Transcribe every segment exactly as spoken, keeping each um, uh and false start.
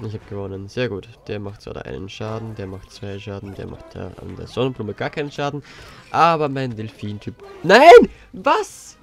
Ich habe gewonnen. Sehr gut. Der macht gerade einen Schaden, der macht zwei Schaden, der macht da an der Sonnenblume gar keinen Schaden. Aber mein Delfin-Typ... Nein! Was?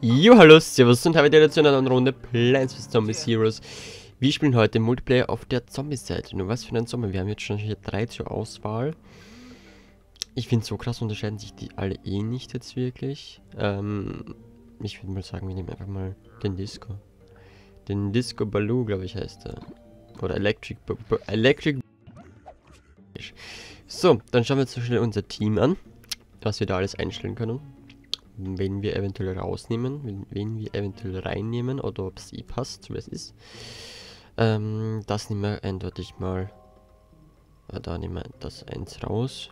Jo, hallo, servus und heute wieder zu einer anderen Runde Plants versus. Zombies Heroes. Wir spielen heute Multiplayer auf der Zombie-Seite. Nur was für ein Zombie. Wir haben jetzt schon hier drei zur Auswahl. Ich finde es so krass, unterscheiden sich die alle eh nicht jetzt wirklich. Ähm, ich würde mal sagen, wir nehmen einfach mal den Disco. Den Disco Baloo, glaube ich, heißt er. Oder Electric Boogaloo. Electric. So, dann schauen wir jetzt so schnell unser Team an. Was wir da alles einstellen können. Wen wir eventuell rausnehmen, wen wir eventuell reinnehmen oder ob es eh passt, so wie es ist. Ähm, das nehmen wir eindeutig mal. Ah, da nehmen wir das eins raus.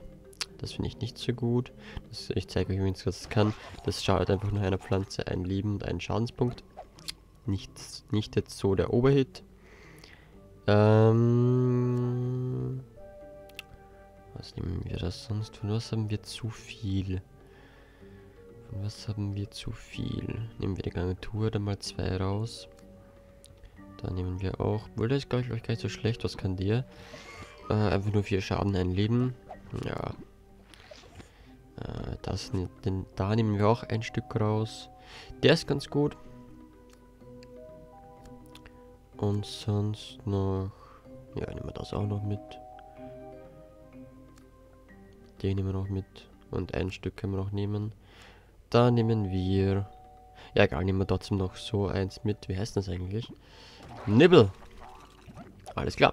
Das finde ich nicht so gut. Das, ich zeige euch übrigens, was es kann. Das schadet einfach nur einer Pflanze, ein Leben und einen Schadenspunkt. Nicht, nicht jetzt so der Oberhit. Ähm, was nehmen wir das sonst? Von was haben wir zu viel? Von was haben wir zu viel? Nehmen wir die Garnitur, dann mal zwei raus. Da nehmen wir auch... Obwohl, das ist, glaube ich, gar nicht so schlecht. Was kann der? Äh, einfach nur vier Schaden, ein Leben. Ja. Äh, das, denn, da nehmen wir auch ein Stück raus. Der ist ganz gut. Und sonst noch... Ja, nehmen wir das auch noch mit. Den nehmen wir noch mit. Und ein Stück können wir noch nehmen. Da nehmen wir... Ja, egal, nehmen wir trotzdem noch so eins mit. Wie heißt das eigentlich? Nibble! Alles klar.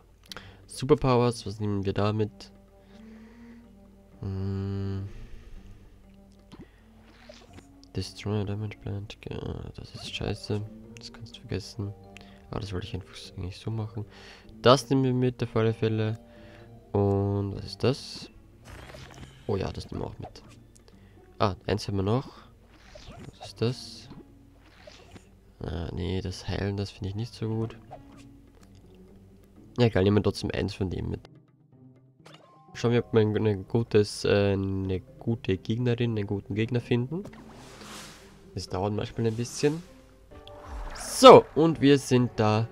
Superpowers, was nehmen wir da mit? Hm. Destroyer Damage Plant. Ja, das ist scheiße. Das kannst du vergessen. Aber das wollte ich einfach eigentlich so machen. Das nehmen wir mit, auf alle Fälle. Und was ist das? Oh ja, das nehmen wir auch mit. Ah, eins haben wir noch. Was ist das? Ah, nee, das Heilen, das finde ich nicht so gut. Ja, egal, nehmen wir trotzdem eins von dem mit. Schauen wir, ob wir ein gutes, äh, eine gute Gegnerin, einen guten Gegner finden. Das dauert manchmal ein bisschen. So, und wir sind da.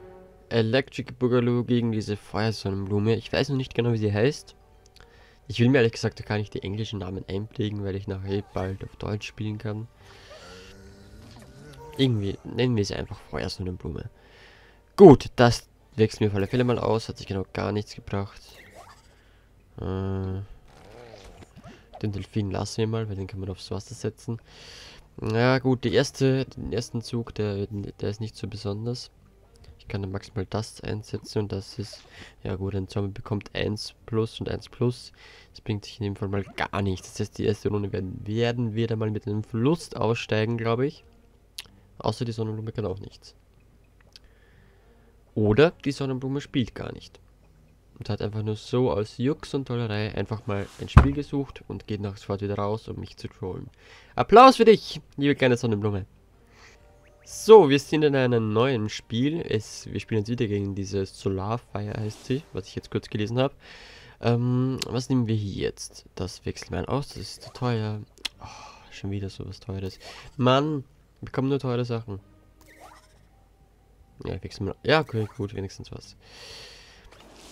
Electric Boogaloo gegen diese Feuersonnenblume. Ich weiß noch nicht genau, wie sie heißt. Ich will mir ehrlich gesagt gar nicht die englischen Namen einpflegen, weil ich nachher bald auf Deutsch spielen kann. Irgendwie nennen wir sie einfach Feuersonnenblume. Gut, das wechseln wir auf alle Fälle mal aus. Hat sich genau gar nichts gebracht. Äh, den Delfin lassen wir mal, weil den kann man aufs Wasser setzen. Na gut, die erste, den ersten Zug, der, der ist nicht so besonders. Ich kann dann maximal das einsetzen und das ist, ja gut, ein Zombie bekommt eins plus und eins plus. Das bringt sich in dem Fall mal gar nichts. Das heißt, die erste Runde werden, werden wir dann mal mit einem Verlust aussteigen, glaube ich. Außer die Sonnenblume kann auch nichts. Oder die Sonnenblume spielt gar nicht. Und hat einfach nur so aus Jux und Tollerei einfach mal ein Spiel gesucht und geht nach sofort wieder raus, um mich zu trollen. Applaus für dich, liebe kleine Sonnenblume. So, wir sind in einem neuen Spiel. Es, wir spielen jetzt wieder gegen diese Solarfire, heißt sie, was ich jetzt kurz gelesen habe. Ähm, was nehmen wir hier jetzt? Das wechseln wir ein aus, das ist zu teuer. Oh, schon wieder sowas Teures. Mann, wir bekommen nur teure Sachen. Ja, wechseln wir. Ja, okay, gut, wenigstens was.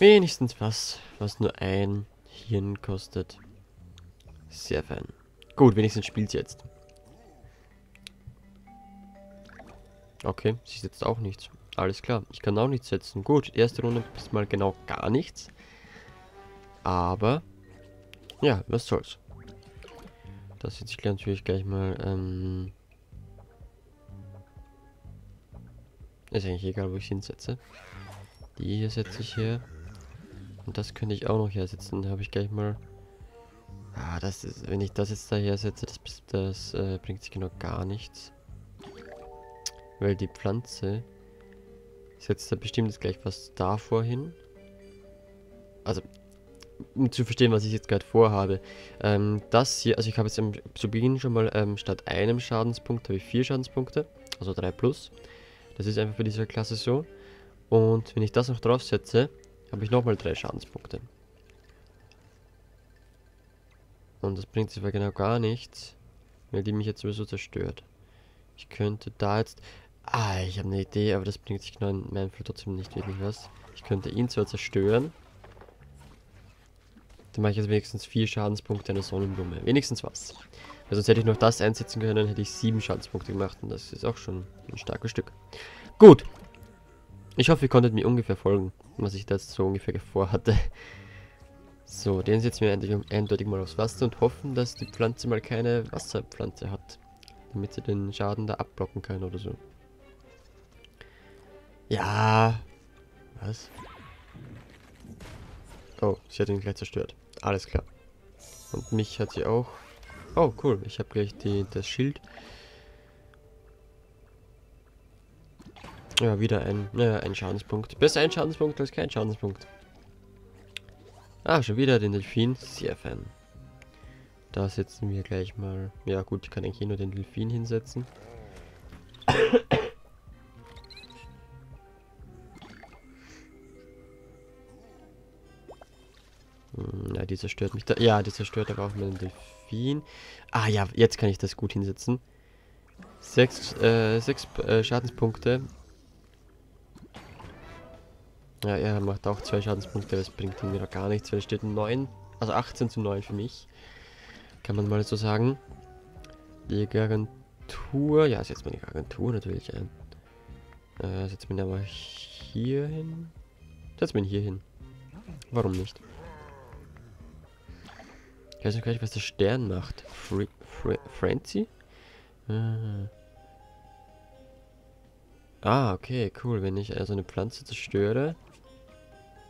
Wenigstens was, was nur ein Hirn kostet. Sehr fein. Gut, wenigstens spielt sie jetzt. Okay, sie setzt auch nichts. Alles klar, ich kann auch nichts setzen. Gut, erste Runde bis mal genau gar nichts. Aber, ja, was soll's. Das setze ich natürlich gleich mal, ähm... ist eigentlich egal, wo ich hinsetze. Die hier setze ich her. Und das könnte ich auch noch hersetzen. Da habe ich gleich mal... Ah, das ist, wenn ich das jetzt da hersetze, das, das äh, bringt sich genau gar nichts. Weil die Pflanze setzt da bestimmt jetzt gleich was davor hin. Also, um zu verstehen, was ich jetzt gerade vorhabe. Ähm, das hier, also ich habe jetzt am, zu Beginn schon mal, ähm, statt einem Schadenspunkt habe ich vier Schadenspunkte. Also drei plus. Das ist einfach bei dieser Klasse so. Und wenn ich das noch draufsetze, habe ich nochmal drei Schadenspunkte. Und das bringt sich aber genau gar nichts, weil die mich jetzt sowieso zerstört. Ich könnte da jetzt... Ah, ich habe eine Idee, aber das bringt sich genau in meinem Fall trotzdem nicht wirklich was. Ich könnte ihn zwar zerstören. Dann mache ich jetzt wenigstens vier Schadenspunkte einer Sonnenblume. Wenigstens was. Weil sonst hätte ich noch das einsetzen können, dann hätte ich sieben Schadenspunkte gemacht. Und das ist auch schon ein starkes Stück. Gut. Ich hoffe, ihr konntet mir ungefähr folgen, was ich da jetzt so ungefähr vorhatte. So, den setzen wir eindeutig mal aufs Wasser und hoffen, dass die Pflanze mal keine Wasserpflanze hat. Damit sie den Schaden da abblocken kann oder so. Ja. Was? Oh, sie hat ihn gleich zerstört. Alles klar. Und mich hat sie auch... Oh, cool. Ich habe gleich die, das Schild. Ja, wieder ein, naja, ein Schadenspunkt. Besser ein Schadenspunkt als kein Schadenspunkt. Ah, schon wieder den Delfin. Sehr fein. Da setzen wir gleich mal... Ja gut, ich kann eigentlich nur den Delfin hinsetzen. Ja, die zerstört mich da. Ja, die zerstört aber auch meinen Delfin. Ah ja, jetzt kann ich das gut hinsetzen. Sechs, äh, sechs äh, Schadenspunkte. Ja, er macht auch zwei Schadenspunkte, das bringt ihm wieder gar nichts, weil es steht neun, also achtzehn zu neun für mich. Kann man mal so sagen. Die Garantur, ja, setzt man die Garantur natürlich ein. Äh, setzt man ihn aber hier hin. Setzt man ihn hier hin. Warum nicht? Ich weiß noch gar nicht, was der Stern macht. Fre Fre Frenzy? Ah. ah, okay, cool. Wenn ich also eine Pflanze zerstöre...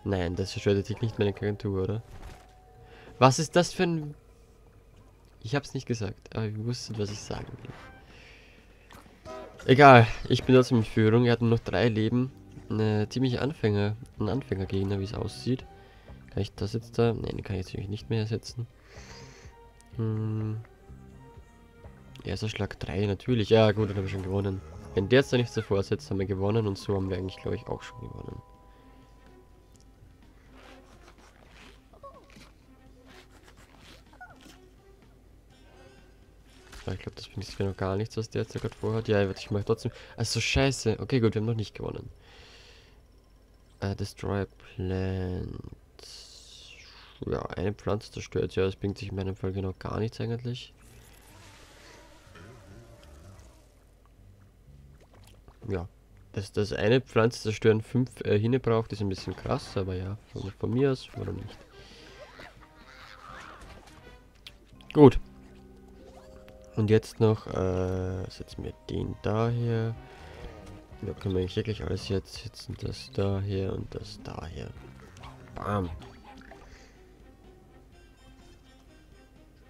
Nein, das zerstört jetzt nicht meine Kreatur, oder? Was ist das für ein... Ich hab's nicht gesagt, aber ihr wusstet, was ich sagen will. Egal, ich bin trotzdem in Führung. Wir hatten noch drei Leben. Eine ziemliche Anfänger, ein Anfängergegner, wie es aussieht. Kann ich das jetzt da... Nein, den kann ich jetzt natürlich nicht mehr ersetzen. Hm. Erster Schlag drei, natürlich. Ja, gut, dann haben wir schon gewonnen. Wenn der jetzt da nichts davor setzt, haben wir gewonnen. Und so haben wir eigentlich, glaube ich, auch schon gewonnen. Ja, ich glaube, das bringt mir noch gar nichts, was der jetzt da gerade vorhat. Ja, ich mache trotzdem... Also scheiße. Okay, gut, wir haben noch nicht gewonnen. Uh, destroy Plant. Ja, eine Pflanze zerstört. Ja, das bringt sich in meinem Fall genau gar nichts eigentlich. Ja, dass das eine Pflanze zerstören fünf äh, Hinne braucht, ist ein bisschen krass, aber ja, von, von mir aus, warum nicht? Gut. Und jetzt noch, äh, setzen wir den daher. Da können wir wirklich alles jetzt setzen. Das daher und das daher. Bam.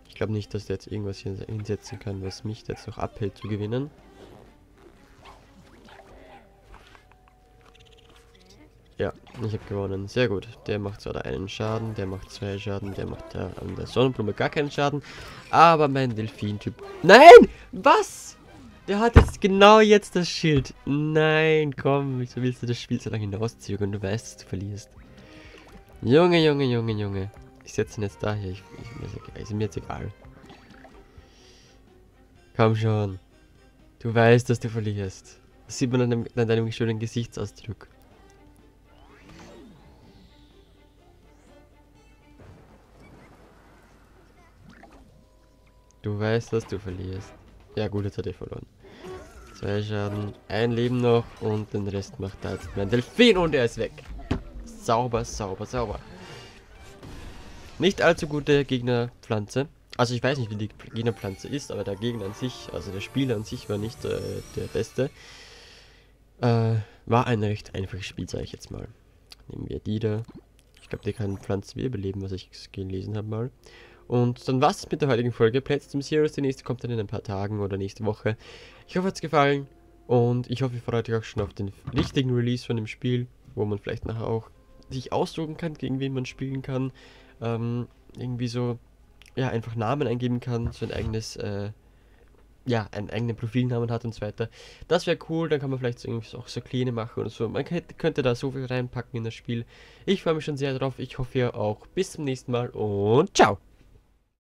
Ich glaube nicht, dass der jetzt irgendwas hier hinsetzen kann, was mich jetzt noch abhält zu gewinnen. Ja, ich habe gewonnen. Sehr gut. Der macht zwar da einen Schaden, der macht zwei Schaden, der macht da an der Sonnenblume gar keinen Schaden. Aber mein Delfin-Typ... Nein! Was? Der hat jetzt genau jetzt das Schild. Nein, komm. Wieso willst du das Spiel so lange hinauszögern und du weißt, dass du verlierst? Junge, Junge, Junge, Junge. Ich setze ihn jetzt da hier. Ich, ich, ist mir jetzt egal. Komm schon. Du weißt, dass du verlierst. Das sieht man an, dem, an deinem schönen Gesichtsausdruck. Du weißt, dass du verlierst. Ja gut, jetzt hat er verloren. Zwei Schaden, ein Leben noch und den Rest macht da jetzt mein Delfin und er ist weg. Sauber, sauber, sauber. Nicht allzu gute Gegnerpflanze. Also ich weiß nicht, wie die Gegnerpflanze ist, aber der Gegner an sich, also der Spieler an sich war nicht äh, der Beste. Äh, war ein recht einfaches Spiel, sage ich jetzt mal. Nehmen wir die da. Ich glaube, die kann Pflanzen wiederbeleben, was ich gelesen habe mal. Und dann war's mit der heutigen Folge. Plants versus. Zombies Heroes, die nächste kommt dann in ein paar Tagen oder nächste Woche. Ich hoffe, es hat gefallen und ich hoffe, ihr freut euch auch schon auf den richtigen Release von dem Spiel, wo man vielleicht nachher auch sich aussuchen kann, gegen wen man spielen kann. Irgendwie so, ja, einfach Namen eingeben kann, so ein eigenes, äh, ja, einen eigenen Profilnamen hat und so weiter. Das wäre cool, dann kann man vielleicht irgendwie auch so Kleine machen oder so. Man hätte, könnte da so viel reinpacken in das Spiel. Ich freue mich schon sehr drauf, ich hoffe ihr auch. Bis zum nächsten Mal und ciao!